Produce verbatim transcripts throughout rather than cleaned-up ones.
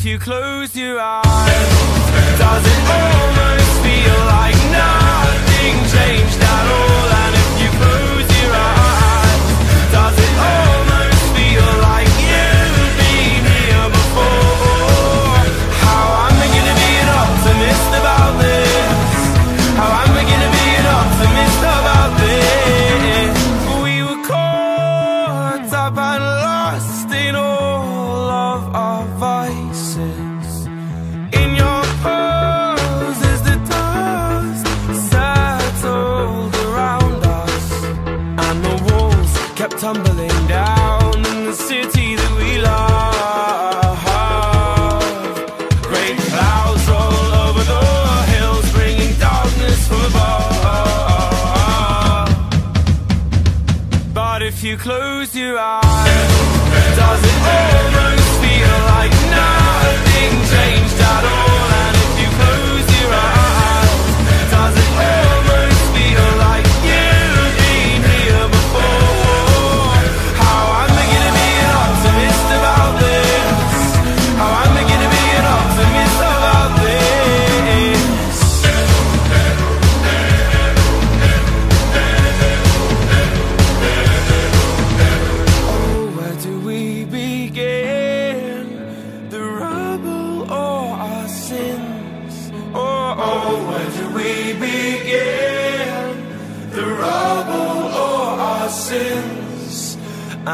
if you close your eyes. Does it almost feel like nothing changed at all? And if you close your eyes, does it almost feel like you've been here before? How am I gonna be an optimist about this? How am I gonna be an optimist about this? We were caught up and lost in all of our vices. Tumbling down in the city that we love. Great clouds roll over the hills, bringing darkness from above. But if you close your eyes, does it almost feel like nothing changed at all? And if you close your eyes, does it almost feel like you've been here before?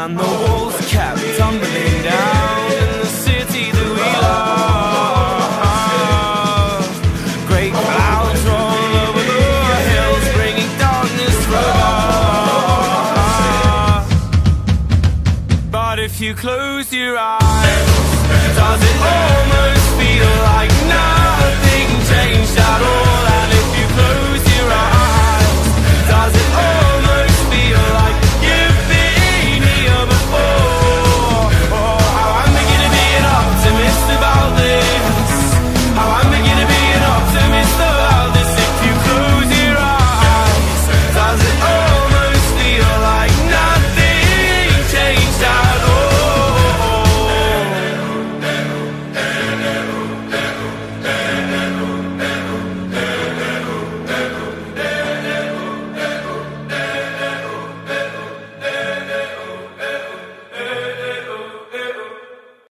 And the walls kept tumbling down in the city that we love. Great clouds roll over the hills, bringing darkness from above. But if you close your eyes, does it almost feel like nothing changed at all?